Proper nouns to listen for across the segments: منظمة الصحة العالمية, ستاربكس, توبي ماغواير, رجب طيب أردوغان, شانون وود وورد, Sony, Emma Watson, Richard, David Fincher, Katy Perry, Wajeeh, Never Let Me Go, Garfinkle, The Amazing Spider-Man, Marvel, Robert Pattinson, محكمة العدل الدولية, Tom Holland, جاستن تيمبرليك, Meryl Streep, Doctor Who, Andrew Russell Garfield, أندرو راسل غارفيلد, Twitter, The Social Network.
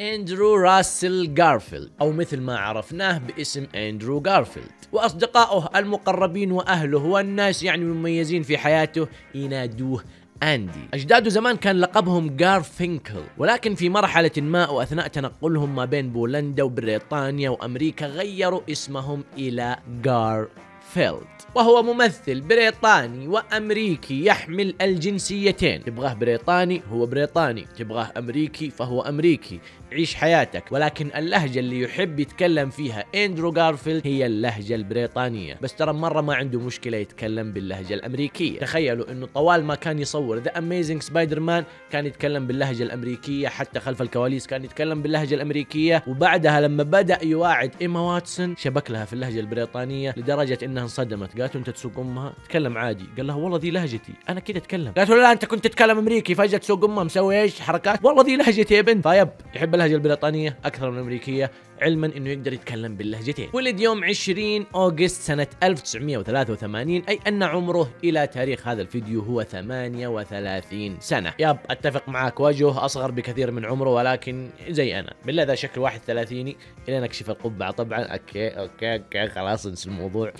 أندرو راسل غارفيلد أو مثل ما عرفناه باسم أندرو غارفيلد، وأصدقائه المقربين وأهله والناس يعني مميزين في حياته ينادوه أندي. أجداده زمان كان لقبهم غارفينكل، ولكن في مرحلة ما وأثناء تنقلهم ما بين بولندا وبريطانيا وأمريكا غيروا اسمهم إلى غارفيلد، وهو ممثل بريطاني وأمريكي يحمل الجنسيتين. تبغاه بريطاني هو بريطاني، تبغاه أمريكي فهو أمريكي. عيش حياتك، ولكن اللهجة اللي يحب يتكلم فيها أندرو غارفيلد هي اللهجة البريطانية، بس ترى مرة ما عنده مشكلة يتكلم باللهجة الأمريكية. تخيلوا إنه طوال ما كان يصور The Amazing Spider-Man كان يتكلم باللهجة الأمريكية، حتى خلف الكواليس كان يتكلم باللهجة الأمريكية، وبعدها لما بدأ يواعد إيما واتسون شبك لها في اللهجة البريطانية لدرجة إنها انصدمت. قالت أنت تسوق أمها؟ تكلم عادي. قال لها والله ذي لهجتي، أنا كده أتكلم. قالت له لا أنت كنت تتكلم أمريكي، فجأة تسوق أمها مسوي إيش حركات؟ والله ذي لهجتي يا بنت. طيب يحب اللهجة البريطانية أكثر من الأمريكية، علما أنه يقدر يتكلم باللهجتين. ولد يوم 20 أوغست سنة 1983، أي أن عمره إلى تاريخ هذا الفيديو هو 38 سنة. ياب أتفق معاك، وجهه أصغر بكثير من عمره، ولكن زي أنا بالله ذا شكل واحد ثلاثيني إلى نكشف القبعة طبعا. أوكي خلاص انسى الموضوع.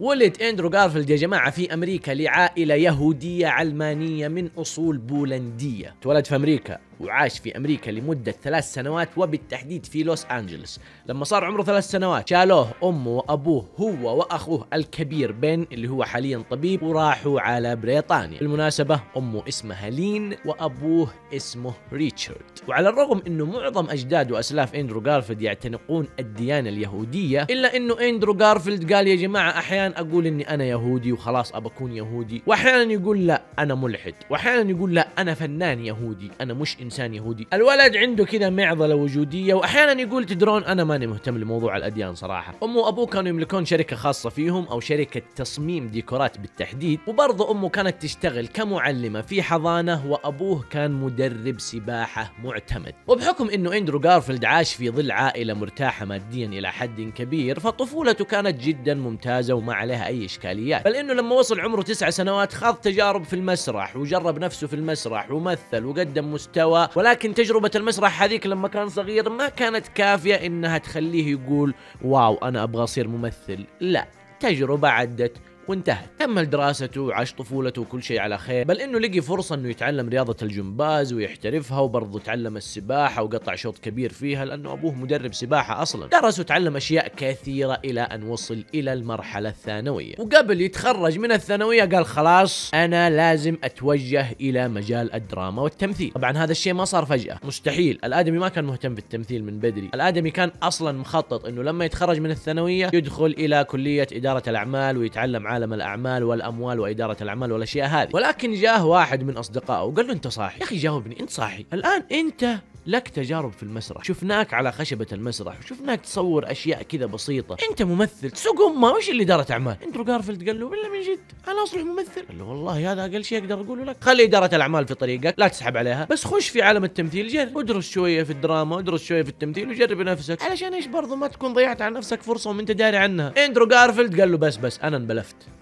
ولد أندرو غارفيلد يا جماعة في أمريكا لعائلة يهودية علمانية من أصول بولندية. تولد في أمريكا وعاش في أمريكا لمدة 3 سنوات، وبالتحديد في لوس أنجلوس. لما صار عمره 3 سنوات شالوه أمه وأبوه هو وأخوه الكبير بن اللي هو حاليا طبيب، وراحوا على بريطانيا. بالمناسبة أمه اسمها لين وأبوه اسمه ريتشارد. وعلى الرغم أنه معظم أجداد وأسلاف أندرو غارفيلد يعتنقون الديانة اليهودية، إلا أنه أندرو غارفيلد قال يا جماعة أحيانا أقول أني أنا يهودي وخلاص أبكون يهودي، وأحيانا يقول لا أنا ملحد، وأحيانا يقول لا أنا فنان يهودي، أنا مش إنسان يهودي. الولد عنده كذا معضلة وجودية، وأحيانا يقول تدرون أنا ماني مهتم لموضوع الأديان صراحة. أمه وأبوه كانوا يملكون شركة خاصة فيهم، أو شركة تصميم ديكورات بالتحديد، وبرضه أمه كانت تشتغل كمعلمة في حضانة، وأبوه كان مدرب سباحة معتمد. وبحكم إنه أندرو غارفيلد عاش في ظل عائلة مرتاحة ماديا إلى حد كبير، فطفولته كانت جدا ممتازة وما عليها أي إشكاليات، بل إنه لما وصل عمره 9 سنوات خاض تجارب في المسرح، وجرب نفسه في المسرح، ومثل وقدم مستوى، ولكن تجربة المسرح هذيك لما كان صغير ما كانت كافية إنها تخليه يقول واو أنا أبغى أصير ممثل. لا، تجربة عدت وانتهت. كمل دراسته وعاش طفولته وكل شيء على خير، بل انه لقي فرصه انه يتعلم رياضه الجمباز ويحترفها، وبرضه تعلم السباحه وقطع شوط كبير فيها لانه ابوه مدرب سباحه اصلا. درس وتعلم اشياء كثيره الى ان وصل الى المرحله الثانويه، وقبل يتخرج من الثانويه قال خلاص انا لازم اتوجه الى مجال الدراما والتمثيل. طبعا هذا الشيء ما صار فجاه، مستحيل، الادمي ما كان مهتم بالتمثيل من بدري، الادمي كان اصلا مخطط انه لما يتخرج من الثانويه يدخل الى كليه اداره الاعمال ويتعلم عالم الأعمال والأموال وإدارة الأعمال والأشياء هذه. ولكن جاه واحد من أصدقائه وقال له أنت صاحي يا أخي، جاوبني أنت صاحي الآن، أنت لك تجارب في المسرح، شفناك على خشبة المسرح وشفناك تصور أشياء كذا بسيطة، أنت ممثل تسوق أمه، وش اللي إدارة أعمال؟ أندرو غارفيلد قال له بالله من جد أنا أصلح ممثل؟ قال له والله هذا أقل شيء أقدر أقوله لك، خلي إدارة الأعمال في طريقك، لا تسحب عليها، بس خش في عالم التمثيل، جرب ادرس شوية في الدراما وادرس شوية في التمثيل وجرب نفسك، علشان إيش برضه ما تكون ضيعت على نفسك فرصة وما أنت داري عنها. أندرو غارفيلد قال له بس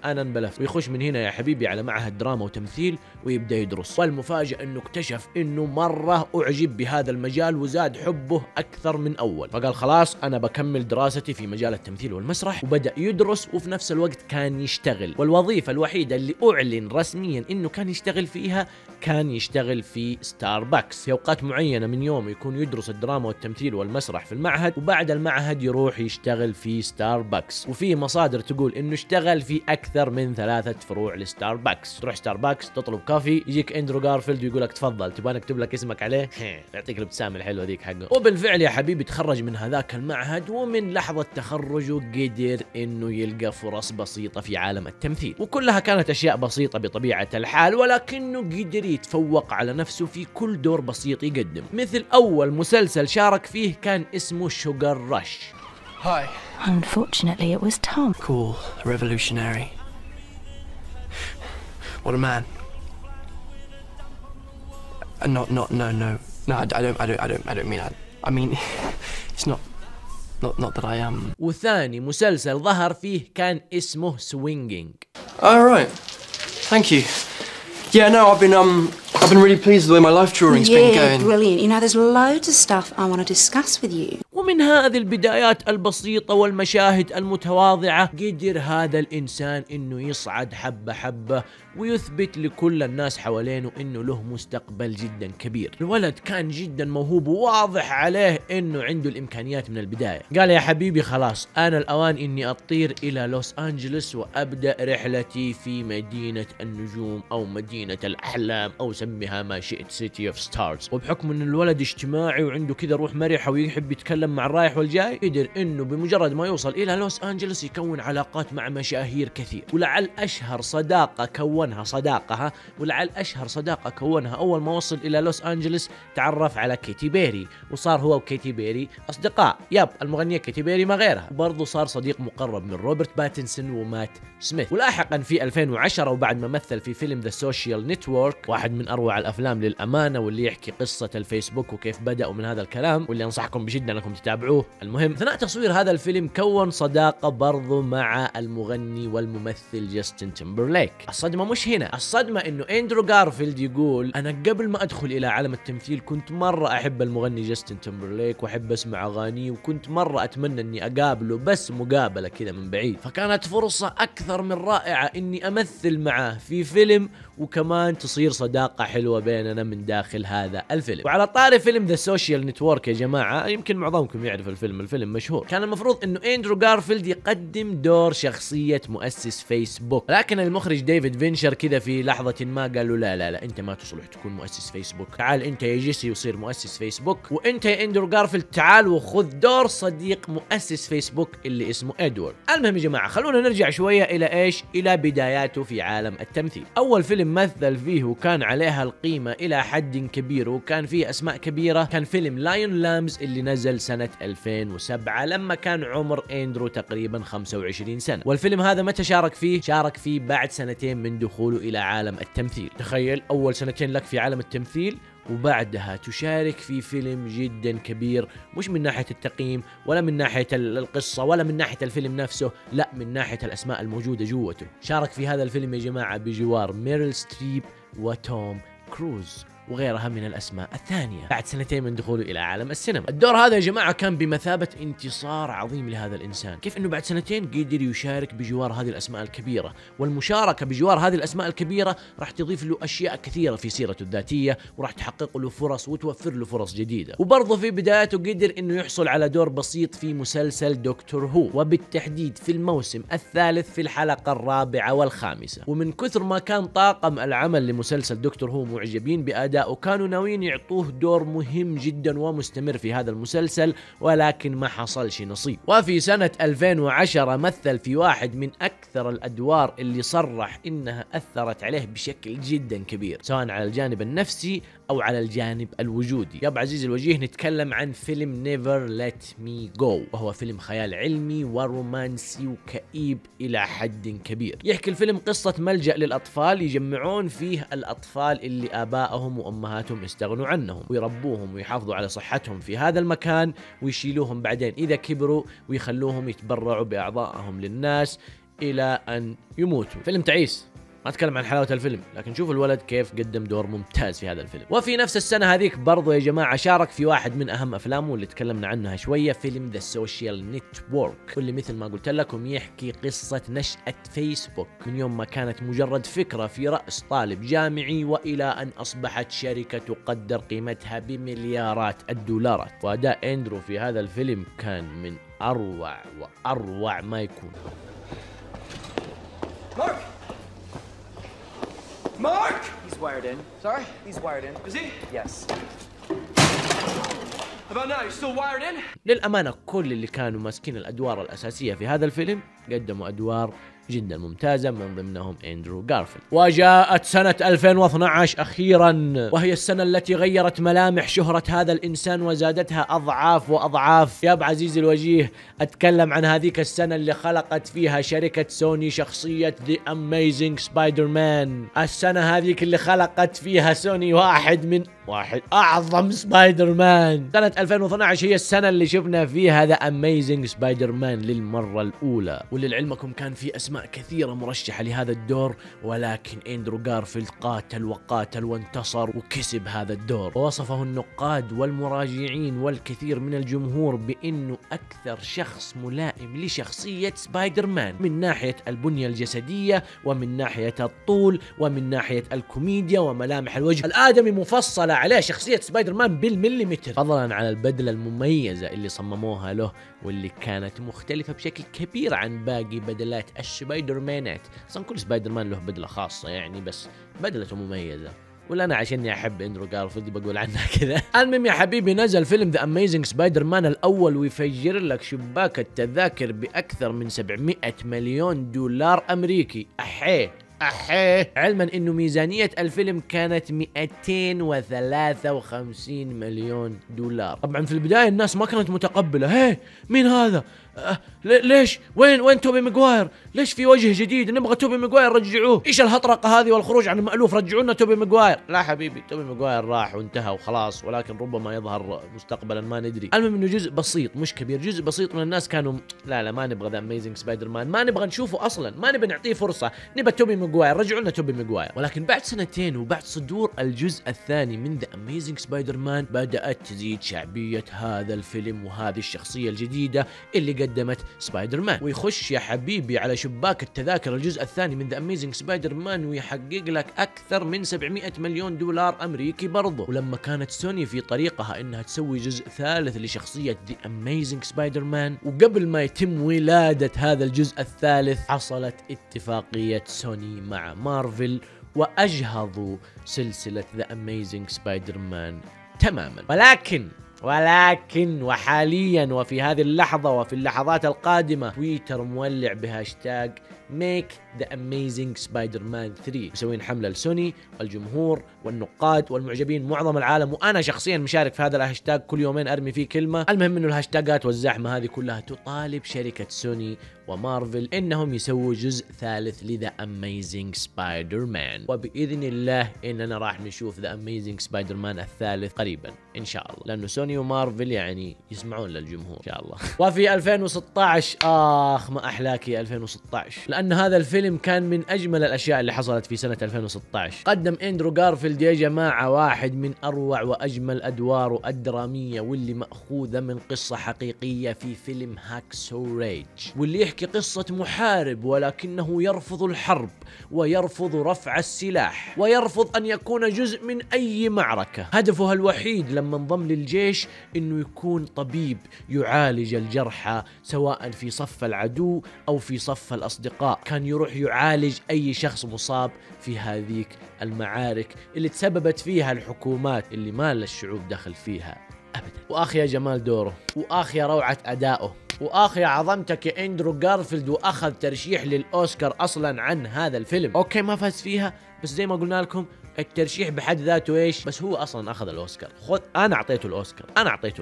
أنا انبلفت، ويخش من هنا يا حبيبي على معهد دراما وتمثيل ويبدأ يدرس. والمفاجأة إنه اكتشف إنه مرة أعجب بهذا المجال وزاد حبه أكثر من أول، فقال خلاص أنا بكمل دراستي في مجال التمثيل والمسرح، وبدأ يدرس وفي نفس الوقت كان يشتغل. والوظيفة الوحيدة اللي أعلن رسميا إنه كان يشتغل فيها كان يشتغل في ستاربكس، في أوقات معينة من يوم يكون يدرس الدراما والتمثيل والمسرح في المعهد، وبعد المعهد يروح يشتغل في ستاربكس. وفي مصادر تقول إنه اشتغل في أكثر من 3 فروع لستاربكس. تروح ستاربكس تطلب كافي، يجيك أندرو غارفيلد ويقول لك تفضل تبغى نكتب لك اسمك عليه، يعطيك الابتسامة الحلوة ذيك حقه. وبالفعل يا حبيبي تخرج من هذاك المعهد، ومن لحظة تخرجه قدر إنه يلقى فرص بسيطة في عالم التمثيل، وكلها كانت أشياء بسيطة بطبيعة الحال، ولكنه قدر يتفوق على نفسه في كل دور بسيط يقدم. مثل أول مسلسل شارك فيه كان اسمه شوغر رش. Hi. Unfortunately, it was Tom. Cool, revolutionary. What a man. I mean, it's not. Not that I am. وثاني مسلسل ظهر فيه كان اسمه Swinging. All right. Thank you. Yeah, no, I've been been really pleased with the way my life drawing's been going. Yeah, brilliant. You know, there's loads of stuff I want to discuss with you. ومن هذه البدايات البسيطة والمشاهد المتواضعة قدر هذا الإنسان إنه يصعد حبة حبة ويثبت لكل الناس حوالينه إنه له مستقبل جدا كبير. الولد كان جدا موهوب وواضح عليه إنه عنده الإمكانيات من البداية. قال يا حبيبي خلاص أنا الأوان إني أطير إلى لوس أنجلس وأبدأ رحلتي في مدينة النجوم أو مدينة الأحلام أو سميها ما شئت سيتي أوف ستارز. وبحكم إن الولد اجتماعي وعنده كذا روح مرحة ويحب يتكلم مع الرايح والجاي، قدر إنه بمجرد ما يوصل إلى لوس أنجلس يكون علاقات مع مشاهير كثير، ولعل أشهر صداقة كونها صداقها، ولعل أشهر صداقة كونها أول ما وصل إلى لوس أنجلس تعرف على كيتي بيري، وصار هو وكيتي بيري أصدقاء، ياب المغنية كيتي بيري ما غيرها، برضه صار صديق مقرب من روبرت باتنسون ومات سميث، ولاحقا في 2010 وبعد ما مثل في فيلم ذا سوشيال نتورك، واحد من أروع الأفلام للأمانة واللي يحكي قصة الفيسبوك وكيف بدأوا من هذا الكلام، واللي أنصحكم بجدا أنكم تتابعوه. المهم اثناء تصوير هذا الفيلم كون صداقة برضو مع المغني والممثل جاستن تيمبرليك. الصدمة مش هنا، الصدمة انه اندرو غارفيلد يقول انا قبل ما ادخل الى عالم التمثيل كنت مرة احب المغني جاستن تيمبرليك واحب اسمع اغانيه وكنت مرة اتمنى اني اقابله بس مقابلة كذا من بعيد، فكانت فرصة اكثر من رائعة اني امثل معه في فيلم وكمان تصير صداقة حلوة بيننا من داخل هذا الفيلم. وعلى طاري فيلم ذا سوشيال نتورك يا جماعة، يمكن معظمكم يعرف الفيلم، الفيلم مشهور. كان المفروض انه اندرو غارفيلد يقدم دور شخصية مؤسس فيسبوك، لكن المخرج ديفيد فينشر كذا في لحظة ما قال له لا لا لا انت ما تصلح تكون مؤسس فيسبوك، تعال انت يا جيسي وصير مؤسس فيسبوك، وانت يا اندرو غارفيلد تعال وخذ دور صديق مؤسس فيسبوك اللي اسمه ادوارد. المهم يا جماعة خلونا نرجع شوية الى ايش؟ الى بداياته في عالم التمثيل. اول فيلم مثل فيه وكان عليها القيمة الى حد كبير وكان فيه اسماء كبيرة كان فيلم لاين لامز اللي نزل سنة 2007 لما كان عمر اندرو تقريبا 25 سنة، والفيلم هذا متى شارك فيه؟ شارك فيه بعد سنتين من دخوله الى عالم التمثيل. تخيل اول سنتين لك في عالم التمثيل وبعدها تشارك في فيلم جدا كبير، مش من ناحية التقييم ولا من ناحية القصة ولا من ناحية الفيلم نفسه، لا من ناحية الأسماء الموجودة جوته. شارك في هذا الفيلم يا جماعة بجوار ميريل ستريب وتوم كروز وغيرها من الأسماء الثانية بعد سنتين من دخوله إلى عالم السينما. الدور هذا يا جماعة كان بمثابة انتصار عظيم لهذا الإنسان، كيف أنه بعد سنتين قدر يشارك بجوار هذه الأسماء الكبيرة، والمشاركة بجوار هذه الأسماء الكبيرة راح تضيف له أشياء كثيرة في سيرته الذاتية وراح تحقق له فرص وتوفر له فرص جديدة. وبرضه في بداياته قدر أنه يحصل على دور بسيط في مسلسل دكتور هو، وبالتحديد في الموسم الثالث في الحلقة الرابعة والخامسة. ومن كثر ما كان طاقم العمل لمسلسل دكتور هو معجبين بأداء وكانوا ناويين يعطوه دور مهم جدا ومستمر في هذا المسلسل، ولكن ما حصلش نصيب. وفي سنة 2010 مثل في واحد من أكثر الأدوار اللي صرح إنها أثرت عليه بشكل جدا كبير سواء على الجانب النفسي أو على الجانب الوجودي. يا أبو عزيز الوجيه نتكلم عن فيلم Never Let Me Go، وهو فيلم خيال علمي ورومانسي وكئيب إلى حد كبير. يحكي الفيلم قصة ملجأ للأطفال يجمعون فيه الأطفال اللي آبائهم وأمهاتهم استغنوا عنهم ويربوهم ويحافظوا على صحتهم في هذا المكان ويشيلوهم بعدين إذا كبروا ويخلوهم يتبرعوا بأعضائهم للناس إلى أن يموتوا. فيلم تعيس، ما أتكلم عن حلاوة الفيلم، لكن شوفوا الولد كيف قدم دور ممتاز في هذا الفيلم. وفي نفس السنة هذيك برضو يا جماعة شارك في واحد من أهم أفلامه اللي تكلمنا عنها شوية، فيلم ذا سوشيال نتورك، واللي مثل ما قلت لكم يحكي قصة نشأة فيسبوك من يوم ما كانت مجرد فكرة في رأس طالب جامعي وإلى أن أصبحت شركة تقدر قيمتها بمليارات الدولارات. وأداء أندرو في هذا الفيلم كان من أروع ما يكون. Mark! He's wired in. Sorry? He's wired in. Is he? Yes. About now, you're still wired in? للأمانة كل اللي كانوا ماسكين الأدوار الأساسية في هذا الفيلم قدموا أدوار جدا ممتازة، من ضمنهم اندرو غارفيلد. وجاءت سنة 2012 أخيرا، وهي السنة التي غيرت ملامح شهرة هذا الإنسان وزادتها أضعاف وأضعاف. يا أبو عزيزي الوجيه أتكلم عن هذيك السنة اللي خلقت فيها شركة سوني شخصية The Amazing Spider-Man، السنة هذيك اللي خلقت فيها سوني واحد من أعظم سبايدر مان. سنة 2012 هي السنة اللي شفنا فيها The Amazing Spider-Man للمرة الأولى، وللعلمكم كان في أسماء أسماء كثيرة مرشحة لهذا الدور، ولكن أندرو غارفيلد قاتل وقاتل وانتصر وكسب هذا الدور. ووصفه النقاد والمراجعين والكثير من الجمهور بأنه أكثر شخص ملائم لشخصية سبايدر مان من ناحية البنية الجسدية ومن ناحية الطول ومن ناحية الكوميديا وملامح الوجه. الآدمي مفصلة عليه شخصية سبايدر مان بالمليمتر، فضلا عن البدلة المميزة اللي صمموها له واللي كانت مختلفة بشكل كبير عن باقي بدلات السبايدر مانات. اصلا كل سبايدر مان له بدلة خاصة يعني، بس بدلته مميزة، ولا انا عشاني احب اندرو غارفيلد بقول عنها كذا. المهم يا حبيبي، نزل فيلم ذا اميزنج سبايدر مان الاول ويفجر لك شباك التذاكر باكثر من 700 مليون دولار امريكي. أحيه. علما انه ميزانية الفيلم كانت 253 مليون دولار. طبعا في البداية الناس ما كانت متقبلة، هيه مين هذا؟ ليش؟ وين توبي ماغواير؟ ليش في وجه جديد؟ نبغى توبي ماغواير، رجعوه. ايش الهطرقة هذه والخروج عن المألوف؟ رجعوا لنا توبي ماغواير. لا حبيبي، توبي ماغواير راح وانتهى وخلاص، ولكن ربما يظهر مستقبلا، ما ندري. المهم انه جزء بسيط مش كبير، جزء بسيط من الناس كانوا لا ما نبغى ذا اميزنج سبايدر مان، ما نبغى نشوفه اصلا، ما نبغى نعطيه فرصة، نبغى توبي ماغواير، رجعوا لنا توبي ماغواير. ولكن بعد سنتين وبعد صدور الجزء الثاني من ذا اميزنج سبايدر مان بدأت تزيد شعبية هذا الفيلم وهذه الشخصية الجديدة اللي قدمت سبايدر مان، ويخش يا حبيبي على شباك التذاكر الجزء الثاني من ذا اميزنج سبايدر مان ويحقق لك اكثر من 700 مليون دولار امريكي برضه. ولما كانت سوني في طريقها انها تسوي جزء ثالث لشخصيه ذا اميزنج سبايدر مان، وقبل ما يتم ولاده هذا الجزء الثالث حصلت اتفاقيه سوني مع مارفل واجهضوا سلسله ذا اميزنج سبايدر مان تماما. ولكن وحاليا وفي هذه اللحظة وفي اللحظات القادمة تويتر مولع بهاشتاج ميك ذا اميزنج سبايدر مان 3، مسوين حملة لسوني والجمهور والنقاد والمعجبين معظم العالم، وانا شخصيا مشارك في هذا الهاشتاج، كل يومين ارمي فيه كلمة. المهم انه الهاشتاجات والزحمة هذه كلها تطالب شركة سوني ومارفل انهم يسووا جزء ثالث لذا اميزنج سبايدر مان، وباذن الله اننا راح نشوف ذا اميزنج سبايدر مان الثالث قريبا ان شاء الله، لانه سوني ومارفل يعني يسمعون للجمهور ان شاء الله. وفي 2016 ما احلاك يا 2016، لان هذا الفيلم كان من اجمل الاشياء اللي حصلت في سنه 2016. قدم اندرو غارفيلد يا جماعه واحد من اروع واجمل ادواره الدراميه، واللي ماخوذه من قصه حقيقيه في فيلم هاكسو ريج، واللي يحكي قصه محارب ولكنه يرفض الحرب ويرفض رفع السلاح ويرفض ان يكون جزء من اي معركه. هدفها الوحيد لما انضم للجيش انه يكون طبيب يعالج الجرحى، سواء في صف العدو او في صف الاصدقاء. كان يروح يعالج أي شخص مصاب في هذيك المعارك اللي تسببت فيها الحكومات اللي ما للشعوب دخل فيها أبدا. وأخ يا جمال دوره، وأخ يا روعة أدائه، واخ يا عظمتك يا اندرو غارفيلد، واخذ ترشيح للاوسكار اصلا عن هذا الفيلم. اوكي ما فاز فيها، بس زي ما قلنا لكم الترشيح بحد ذاته ايش؟ بس هو اصلا اخذ الاوسكار، خذ انا اعطيته الاوسكار، انت اعطيته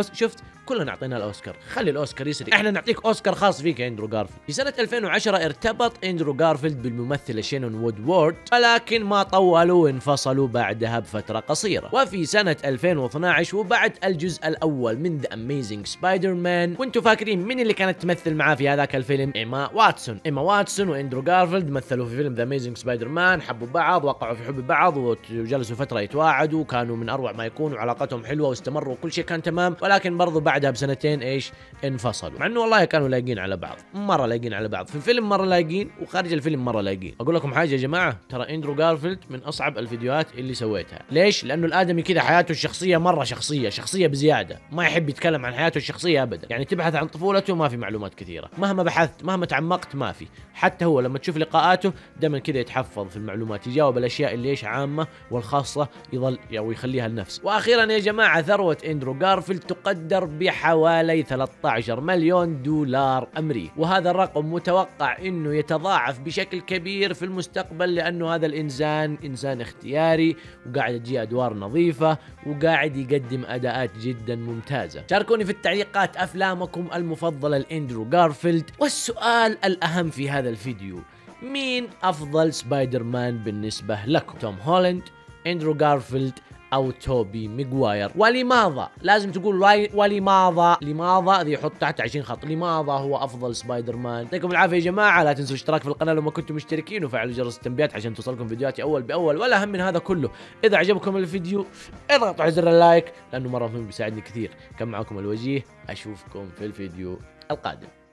الاوسكار، شفت كلنا اعطينا الاوسكار، خلي الاوسكار يسري، احنا نعطيك اوسكار خاص فيك يا اندرو غارفيلد. في سنه 2010 ارتبط اندرو غارفيلد بالممثله شانون وود وورد، ولكن ما طولوا وانفصلوا بعدها بفتره قصيره. وفي سنه 2012 وبعد الجزء الاول من ذا اميزنج سبايدر مان، وانتم فاكرين مين اللي كانت تمثل معاه في هذاك الفيلم؟ ايما واتسون واندرو غارفيلد مثلوا في فيلم ذا اميزنج سبايدر مان، حبوا بعض، وقعوا في حب بعض، وجلسوا فتره يتواعدوا، وكانوا من اروع ما يكونوا، علاقتهم حلوه واستمروا وكل شيء كان تمام، ولكن برضو بعدها بسنتين ايش؟ انفصلوا، مع انه والله كانوا لايقين على بعض، مره لايقين على بعض، في الفيلم مره لايقين وخارج الفيلم مره لايقين. اقول لكم حاجه يا جماعه، ترى اندرو غارفيلد من اصعب الفيديوهات اللي سويتها. ليش؟ لانه الادمي كذا حياته الشخصيه مره شخصيه بزياده، ما يحب يتكلم عن حياته الشخصيه أبدا. يعني تبحث عن طفولته ما في معلومات كثيرة، مهما بحثت مهما تعمقت ما في، حتى هو لما تشوف لقاءاته دائما كذا يتحفظ في المعلومات، يجاوب الأشياء اللي ايش عامة والخاصة يظل أو يخليها لنفسه. وأخيرا يا جماعة، ثروة اندرو غارفيلد تقدر بحوالي 13 مليون دولار أمريكي، وهذا الرقم متوقع إنه يتضاعف بشكل كبير في المستقبل، لأنه هذا الإنسان إنسان اختياري وقاعد يجي أدوار نظيفة وقاعد يقدم أداءات جدا ممتازة. شاركوني في التعليقات أفلامكم المفضلة لإندرو غارفيلد، والسؤال الأهم في هذا الفيديو، مين أفضل سبايدر مان بالنسبة لكم؟ توم هولاند، إندرو غارفيلد، او توبي ماغواير. ولماذا؟ لازم تقول ولماذا. لماذا دي يحط تحت 20 خط، لماذا هو افضل سبايدر مان. يعطيكم العافيه يا جماعه، لا تنسوا الاشتراك في القناه لو ما كنتم مشتركين، وفعلوا جرس التنبيهات عشان توصلكم فيديوهاتي اول باول. ولا هم من هذا كله، اذا عجبكم الفيديو اضغطوا على زر اللايك لانه مره مهم بيساعدني كثير. كان معكم الوجيه، اشوفكم في الفيديو القادم.